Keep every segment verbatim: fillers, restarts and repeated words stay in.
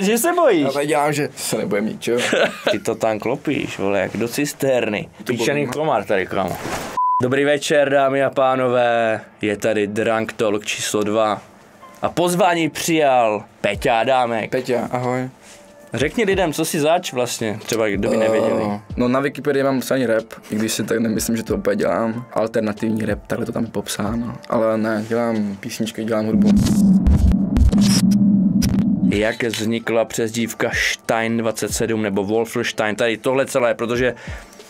Že se bojíš? Já to dělám, že se nebojím ničeho. Ty to tam klopíš, vole, jak do cisterny. Píčený komár tady, kámo. Dobrý večer, dámy a pánové. Je tady Drunk Talk číslo dva. A pozvání přijal Peťa Adámek. Peťa, ahoj. Řekni lidem, co si zač vlastně, třeba kdo by nevěděli. Uh, no na Wikipedii mám psaný rap, i když si tak nemyslím, že to opět dělám. Alternativní rap, takhle to tam je popsáno. Ale ne, dělám písničky, dělám hudbu. Jak vznikla přezdívka Stein dvacet sedm nebo Wolfenstein, tady tohle celé, protože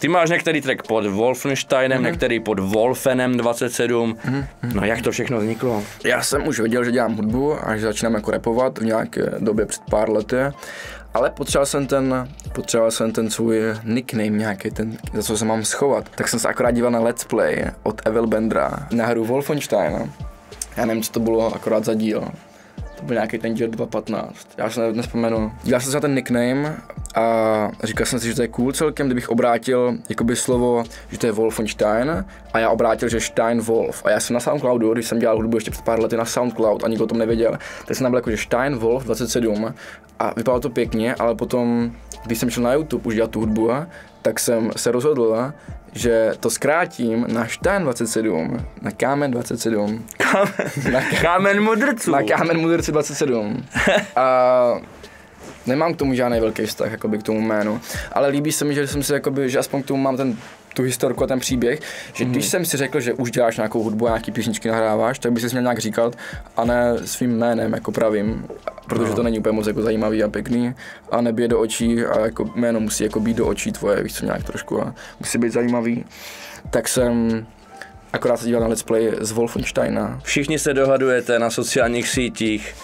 ty máš některý track pod Wolfensteinem, mm-hmm. některý pod Wolfenem dvacet sedm, mm-hmm. no jak to všechno vzniklo? Já jsem už věděl, že dělám hudbu a že začínám jako rapovat v nějaké době před pár lety, ale potřeboval jsem ten, potřeboval jsem ten svůj nickname nějaký, ten, za co se mám schovat, tak jsem se akorát díval na Let's Play od Evel Bandra na hru Wolfensteina, já nevím, co to bylo akorát za díl. To byl nějaký ten díl dva patnáct, já se nevzpomenu. Dělal jsem si na ten nickname a říkal jsem si, že to je cool celkem, kdybych obrátil jakoby slovo, že to je Wolfenstein a já obrátil, že Stein Wolf. A já jsem na SoundCloudu, když jsem dělal hudbu ještě před pár lety na SoundCloud a nikdo o tom nevěděl, tak jsem tam byl jako, že Stein Wolf dvacet sedm a vypadalo to pěkně, ale potom, když jsem šel na YouTube už dělat tu hudbu, tak jsem se rozhodl, že to zkrátím na Stein dvacet sedm, na Kámen dvacet sedm. Kámen, na Kámen mudrců. Na Kámen mudrců dvacet sedm. A nemám k tomu žádný velký vztah jakoby, k tomu jménu, ale líbí se mi, že jsem si jakoby, že aspoň k tomu mám ten, tu historku a ten příběh, že mm. když jsem si řekl, že už děláš nějakou hudbu a nějaký písničky nahráváš, tak by si měl nějak říkat a ne svým jménem jako pravým, protože no. to není úplně moc jako zajímavý a pěkný a nebije do očí a jako jméno musí jako být do očí tvoje, víš co, nějak trošku a musí být zajímavý, tak jsem akorát se díval na Let's Play z Wolfensteina. Všichni se dohadujete na sociálních sítích,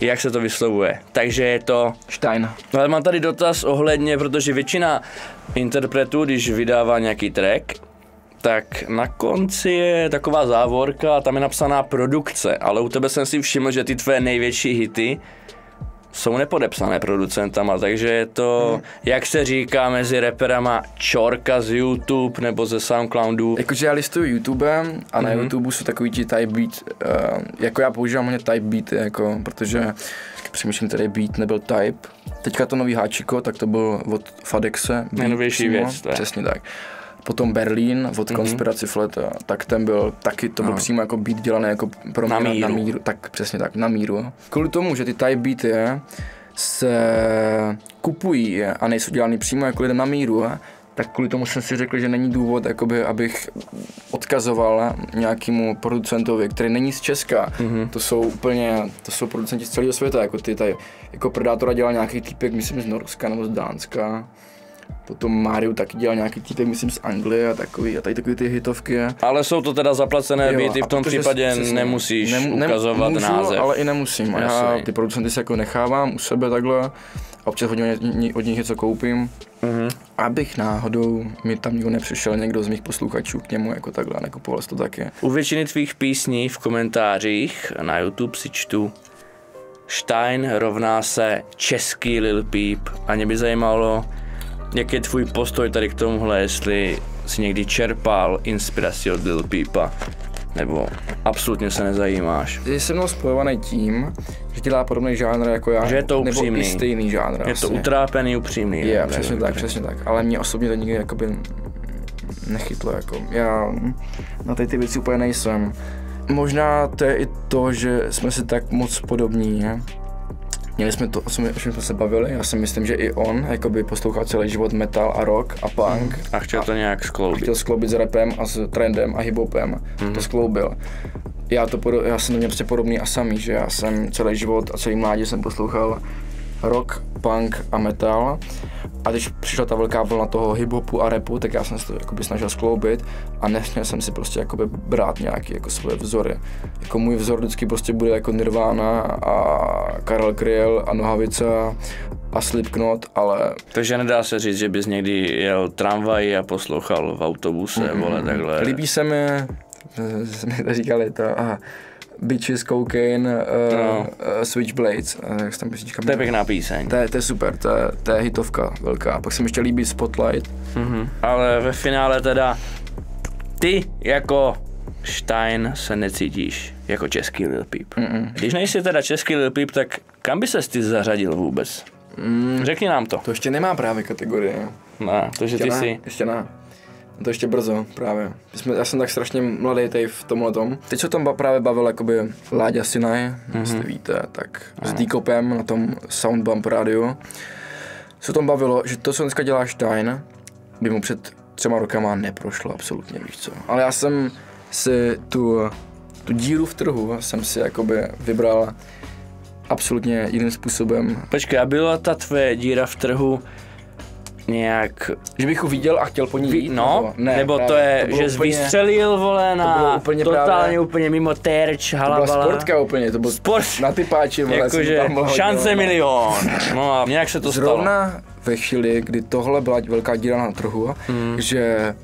jak se to vyslovuje, takže je to Stein. Ale mám tady dotaz ohledně, protože většina interpretů, když vydává nějaký track, tak na konci je taková závorka, tam je napsaná produkce, ale u tebe jsem si všiml, že ty tvé největší hity jsou nepodepsané producentama, takže je to, hmm. jak se říká mezi reperama, čorka z YouTube nebo ze SoundCloudu. Jakože já listuju YouTubem a na hmm. YouTube jsou takový ti type beat, uh, jako já používám hodně type beaty, jako, protože přemýšlím, tady beat nebyl type. Teďka to nový Hačikó, tak to byl od Fadexe. Nejnovější věc, to je. Přesně tak. Potom Berlín od Konspiraci Flet, mm-hmm. tak ten byl taky, to byl no. přímo jako beat dělaný jako pro mě na míru. na míru, tak přesně tak, na míru. Kvůli tomu, že ty type beaty se kupují a nejsou dělaný přímo jako lidem na míru, tak kvůli tomu jsem si řekl, že není důvod, jakoby, abych odkazoval nějakému producentovi, který není z Česka. Mm-hmm. To jsou úplně, to jsou producenti z celého světa, jako ty tady, jako Predátora dělal nějaký týpek, myslím z Norska nebo z Dánska. Potom Máriu taky dělal nějaký týpek, myslím z Anglie a takový, a tady takové ty hitovky. Ale jsou to teda zaplacené byty, v tom případě se, se nemusíš nem, nem, ukazovat můžu, název. Ale i nemusím, a já ty producenty si jako nechávám u sebe takhle a občas hodně od nich něco koupím, uh-huh. abych náhodou mi tam nikdo nepřišel někdo z mých posluchačů k němu jako takhle, nekupoval to taky. U většiny tvých písní v komentářích na YouTube si čtu Stein rovná se český Lil Peep a mě by zajímalo, jak je tvůj postoj tady k tomuhle, jestli jsi někdy čerpal inspiraci od Lil Peepa, nebo absolutně se nezajímáš? Jsi se mnou spojovaný tím, že dělá podobný žánr jako já, že je to upřímný. Nebo i stejný žánr. Je to vlastně utrápený, upřímný. Je, yeah, přesně tak, přesně tak, ale mě osobně to nikdy jakoby nechytlo, jako já na ty, ty věci úplně nejsem. Možná to je i to, že jsme si tak moc podobní, ne? Měli jsme to, o čem jsme se bavili, já si myslím, že i on jakoby poslouchal celý život metal a rock a punk. A chtěl to nějak skloubit. A chtěl skloubit s rapem a s trendem a hiphopem, mm-hmm. to skloubil. Já, to, já jsem to měl prostě podobný a samý, že já jsem celý život a celý mládě jsem poslouchal rock, punk a metal. A když přišla ta velká vlna toho hiphopu a rapu, tak já jsem se to jakoby snažil skloubit a nesměl jsem si prostě jakoby brát nějaké jako svoje vzory. Jako můj vzor vždycky prostě bude jako Nirvana a Karel Krill a Nohavica a Slipknot, ale... Takže nedá se říct, že bys někdy jel tramvají a poslouchal v autobuse, mm-hmm. vole, takhle. Líbí se mi, jsme to říkali, to, aha. Bitches, Cocaine, uh, no. uh, Switchblades, uh, jak se tam písnička měla. To je pěkná píseň. To je, to je super, to je, to je hitovka velká, pak se mi ještě líbí Spotlight. Mm-hmm. Ale ve finále teda, ty jako Stein se necítíš jako český Lil Peep. Mm-mm. Když nejsi teda český Lil Peep, tak Kam by ses ty zařadil vůbec? Mm, Řekni nám to. To ještě nemá právě kategorie. Ne, to, že ty jsi. Ještě ne. To ještě brzo právě. Já jsem tak strašně mladý tady v tomhletom. Teď se tam právě bavil jakoby Láďa Sinai, mm-hmm. jestli víte, tak s D-Copem na tom Soundbump rádiu. Se tam bavilo, že to, co dneska dělá Stein, by mu před třema rokama neprošlo absolutně, víš co. Ale já jsem si tu, tu díru v trhu jsem si jakoby vybral absolutně jiným způsobem. Počkej, a byla ta tvé díra v trhu nějak... Že bych ho viděl a chtěl po ní jít? No, ne, nebo právě, to je, to že jsi vystřelil, vole, na úplně totálně právě, úplně mimo terč, halabala. To byla sportka úplně, to byl sport. Na ty páči, vole, jakože šance hodil, milion. No a nějak se to zrovna stalo. Zrovna ve chvíli, kdy tohle byla velká díra na trhu, hmm. že,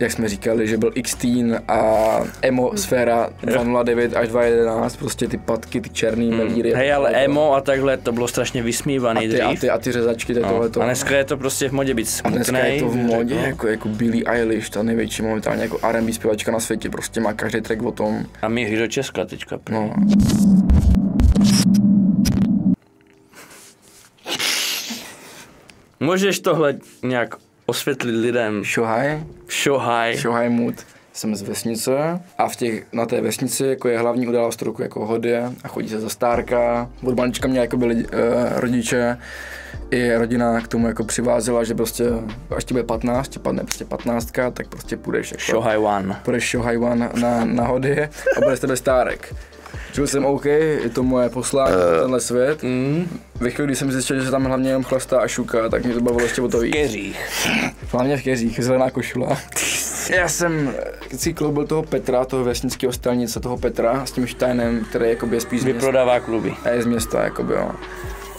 jak jsme říkali, že byl X-Teen a Emo Sfera dvě nula devět až dvě jedenáct, prostě ty patky, ty černý mm. melíry. Hej, ale tohle. Emo a takhle to bylo strašně vysmívaný a ty, dřív. A ty, a ty řezačky, no. tohleto. A dneska je to prostě v modě být smutnej. A dneska je to v modě, no. jako, jako Billie Eilish, ta největší momentálně jako R and B zpěvačka na světě, prostě má každý track o tom. A míří do Česka teďka. No. Můžeš tohle nějak osvětlit lidem? Šohaj. Šohaj. Šohaj mood. Jsem z vesnice a v těch, na té vesnici jako je hlavní událost roku jako hodě a chodí se za stárka. Od malička mě jako byli eh, rodiče i rodina k tomu jako přivázela, že prostě až ti bude patnáct, ti padne prostě patnáctka, tak prostě půjdeš jako, Šohaj one. Půjdeš Šohaj one na, na hody a bude z tebe stárek. Čili jsem OK, je to moje poslání uh. tenhle svět. Mm. Ve chvíli, kdy jsem zjistil, že se tam hlavně jenom chlastá a šuká, tak mě to bavilo ještě o to víc. V keřích. Hlavně v keřích, zelená košula. Já jsem si kloubil toho Petra, toho vesnického stelnice, toho Petra s tím Steinem, který jakoby je spíš z města. Vyprodává kluby. A je z města, jakoby jo.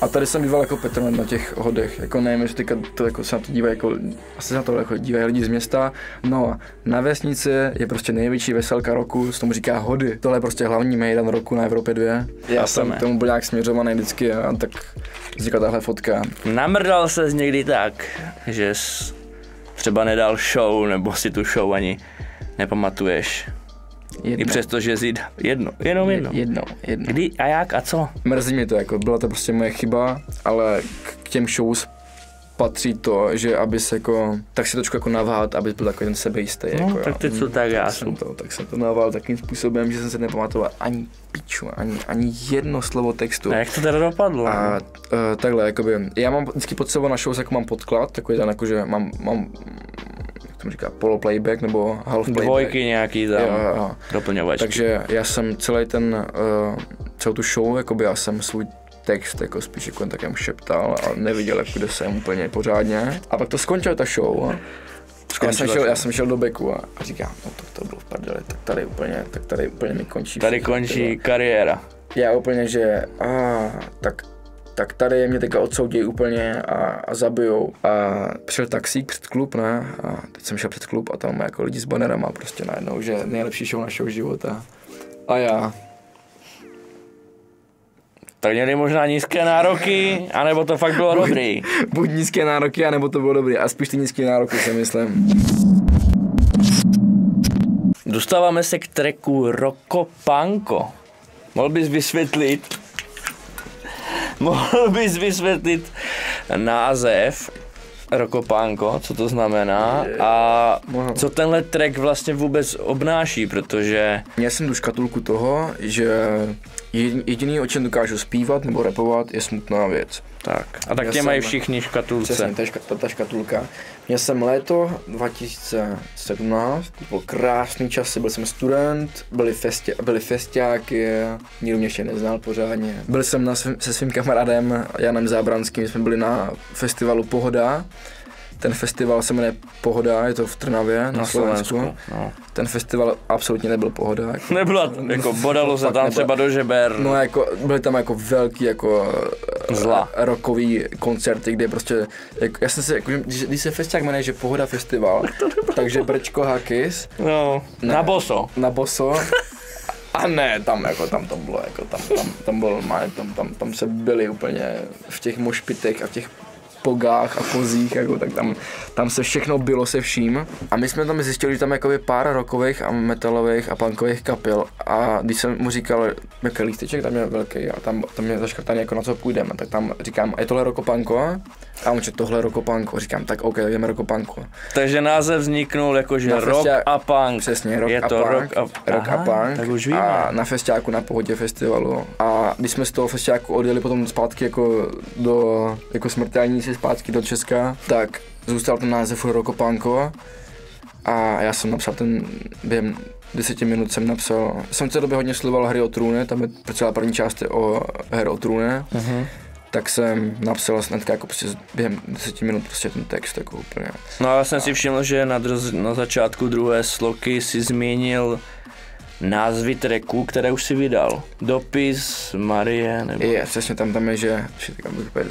A tady jsem býval jako Petr na těch hodech, jako nevím, jestli teďka to jako se na to dívají, jako, asi na to jako dívají lidi z města. No na vesnici je prostě největší veselka roku, s tomu říká hody. Tohle je prostě hlavní mejdan roku na Evropě dvě. Já, Já jsem k tomu byl nějak směřovaný vždycky a tak vznikla tahle fotka. Namrdal ses někdy tak, že jsi třeba nedal show, nebo si tu show ani nepamatuješ. Jedno. I přesto, že jsi jedno, jenom jedno. Jedno, jedno. Kdy a jak a co? Mrzí mě to, jako byla to prostě moje chyba, ale k těm shows patří to, že abys jako, tak si trošku jako navhát, abys byl takový ten sebejistý. No, jako, tak ty co, tak já jsem to, tak jsem to navhal takým způsobem, že jsem se nepamatoval ani piču, ani, ani jedno slovo textu. A jak to teda dopadlo? A uh, takhle, jakoby, já mám vždycky pod sebou na shows, jako mám podklad, takový ten jako, že mám, mám jak říká, polo playback nebo half playback. Dvojky nějaký tam, jo, jo. Doplňovačky. Takže já jsem celý ten, uh, celou tu show, jakoby já jsem svůj text jako spíš jako jen tak jen šeptal a neviděl, jako, kde jsem úplně pořádně. A pak to skončila ta show. A já, jsem šel, já jsem šel do beku a, a říkám, no to, to bylo v prdeli, tak tady úplně, tak tady úplně mi končí. Tady všichni, končí tyhle. Kariéra. Já úplně, že a tak tak tady mě teďka odsoudějí úplně a, a zabijou. A přišel taxík před klub, ne? A teď jsem šel před klub a tam jako lidi s banerama prostě najednou, že nejlepší show našeho života. A já. Tak měli možná nízké nároky, anebo to fakt bylo buď, dobrý. Buď nízké nároky, anebo to bylo dobrý. A spíš ty nízké nároky, si myslím. Dostáváme se k tracku Rocco Panko. Mohl bys vysvětlit, Mohl bys vysvětlit název Rocco Panko, co to znamená a co tenhle track vlastně vůbec obnáší, protože... Měl jsem tu škatulku toho, že jediný, o čem dokážu zpívat nebo rapovat, je smutná věc. Tak. A tak tě mají všichni škatulce. Přesně, to je ška, ta škatulka. Měl jsem léto dva tisíce sedmnáct, to byl krásný čas, byl jsem student, byli, festi, byli festiáky, nikdo mě ještě neznal pořádně. Byl jsem na svým, se svým kamarádem Janem Zábranským, jsme byli na festivalu Pohoda. Ten festival se jmenuje Pohoda, je to v Trnavě, na, na Slovensku. Slovensku no. Ten festival absolutně nebyl pohoda. Jako, nebyla, jako bodalo se tam nebyla, třeba do žeber. No jako, byly tam jako velký jako zla. Rockový koncerty, kde prostě, jako, já jsem si, jako, když, když se festiák jmenuje, že Pohoda festival, tak takže brčko hakis. No, ne, na boso. Na boso. A ne, tam jako tam to bylo, jako tam, tam, tam bylo, tam, tam, tam se byli úplně v těch mošpitech a v těch pogách a pozích, jako, tak tam, tam se všechno bylo se vším. A my jsme tam zjistili, že tam jakoby pár rockových a metalových a punkových kapil. A když jsem mu říkal, jaký lísteček tam je velký a tam, tam je zaškrtaný, jako na co půjdeme, tak tam říkám, je tohle Rocco Panko? A on říká, tohle Rocco Panko. Říkám, tak OK, jdeme Rocco Panko. Takže název vzniknul jakože na rock festě... a punk. Přesně, rock je a to punk. Rock a, rock aha, a punk. A na festiáku na Pohodě festivalu. A když jsme z toho festiáku odjeli potom zpátky jako do jako smrtelníci zpátky do Česka, tak zůstal ten název Rocco Panko. A já jsem napsal ten během deseti minut jsem napsal. Jsem v té době hodně sledoval Hry o trůny, tam je celá první část je o Her o trůny. Uh-huh. Tak jsem napsal hnedka jako prostě během deseti minut prostě ten text jako úplně. No a já jsem a... si všiml, že na, droz, na začátku druhé sloky si změnil názvy tracků, které už si vydal. Dopis, Marie nebo... Je, přesně tam, tam je, že...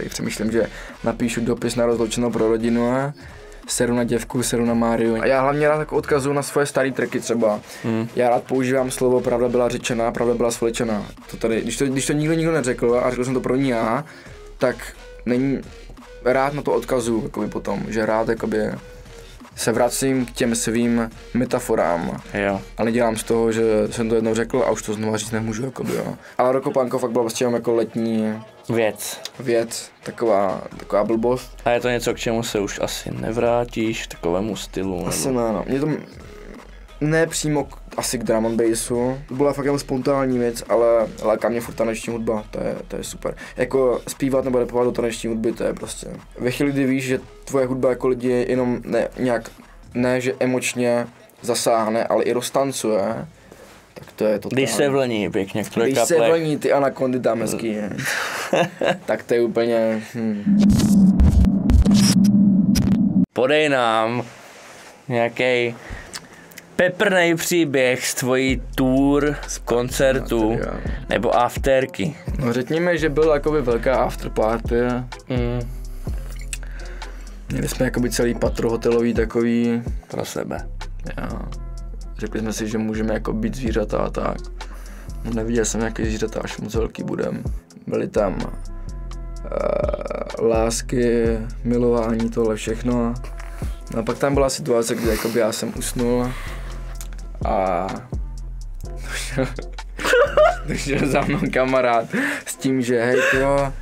Přemýšlím, že napíšu dopis na rozloučenou pro rodinu a seru na děvku, seru na Máriu. A já hlavně rád tak odkazuju na svoje staré tracky třeba. Hmm. Já rád používám slovo pravda byla řečena, pravda byla svlečena. To tady, když to, když to nikdo nikdo neřekl a řekl jsem to pro ní já, tak není, rád na to odkazuju jakoby potom, že rád jakoby se vracím k těm svým metaforám. Jo. A nedělám z toho, že jsem to jednou řekl a už to znovu říct nemůžu, jakoby, jo. Ale Rocco Panko fakt byl vlastně jako letní věc. Věc, taková, taková blbost. A je to něco, k čemu se už asi nevrátíš, takovému stylu? Asi ne, no. Mě to ne přímo k, asi k drum and bassu. To byla fakt jen spontánní věc, ale láká mě furt taneční hudba, to je, to je super. Jako zpívat nebo repovat do taneční hudby, to je prostě. Ve chvíli, kdy víš, že tvoje hudba jako lidi jenom ne, nějak, ne že emočně zasáhne, ale i roztancuje, tak to je to. Když se vlní pěkně, které kaple. Když se vlní ty anakondy tam hezký, tak to je úplně... Hmm. Podej nám nějaký peprnej příběh z tvojí tour, z koncertu, nebo afterky. No řekněme, že byl jakoby velká afterparty. Mm. Měli jsme jakoby celý patro hotelový takový. Pro sebe. Jo. Řekli jsme si, že můžeme jako být zvířata a tak. No, neviděl jsem nějaký zvířata, až moc velký budem. Byly tam uh, lásky, milování, tohle všechno. No a pak tam byla situace, kdy jakoby já jsem usnul a došel, došel za mnou kamarád s tím, že hej tyjo,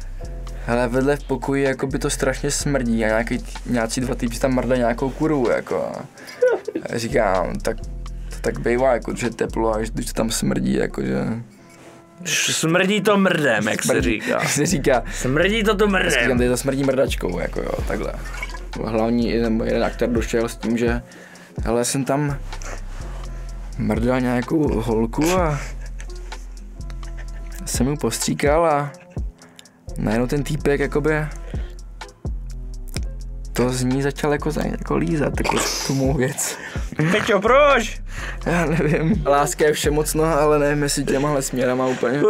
hele vedle v pokoji jakoby to strašně smrdí a nějaký, nějací dva týpci tam mrdli nějakou kurvu jako. A říkám, tak tak bývá, jako, že teplo a když to tam smrdí, jakože... Smrdí to mrdem, jak smrdí, se říká. Jak se říká. Smrdí to tu mrdem. Říkám, to je to smrdí mrdačkou, jako jo, takhle. Hlavní jeden aktor došel s tím, že hele, jsem tam mrdal nějakou holku a jsem ji postříkal a najednou ten týpek, jakoby... To z ní začal jako, jako lízat, jako tu mou věc. Peťo, proč? Já nevím. Láska je všemocná, ale nevím, jestli těmahle směrama úplně.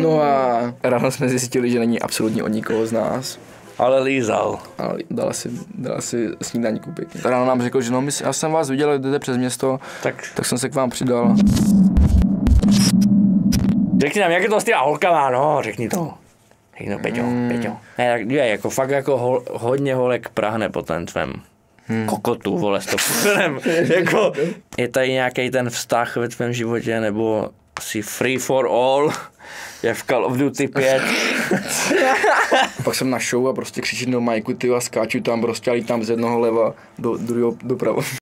No a ráno jsme zjistili, že není absolutně od nikoho z nás. Ale lízal. Ale dala si, dala si snídaňku pěkně. Ráno nám řekl, že no, já jsem vás viděl, jdete přes město, tak, tak jsem se k vám přidal. Řekni nám, jak je to s těma holkama, no, řekni to. No, Peťo, mm. Peťo. Ne, tak je, jako fakt jako hol, hodně holek prahne po ten tvém hmm. kokotu, vole, s tobou. Jako, je tady nějaký ten vztah ve tvém životě, nebo si free for all, je v Call of Duty pět. Pak jsem na show a prostě křičím do majku, ty a skáču tam, prostě a lítám z jednoho leva do druhého doprava.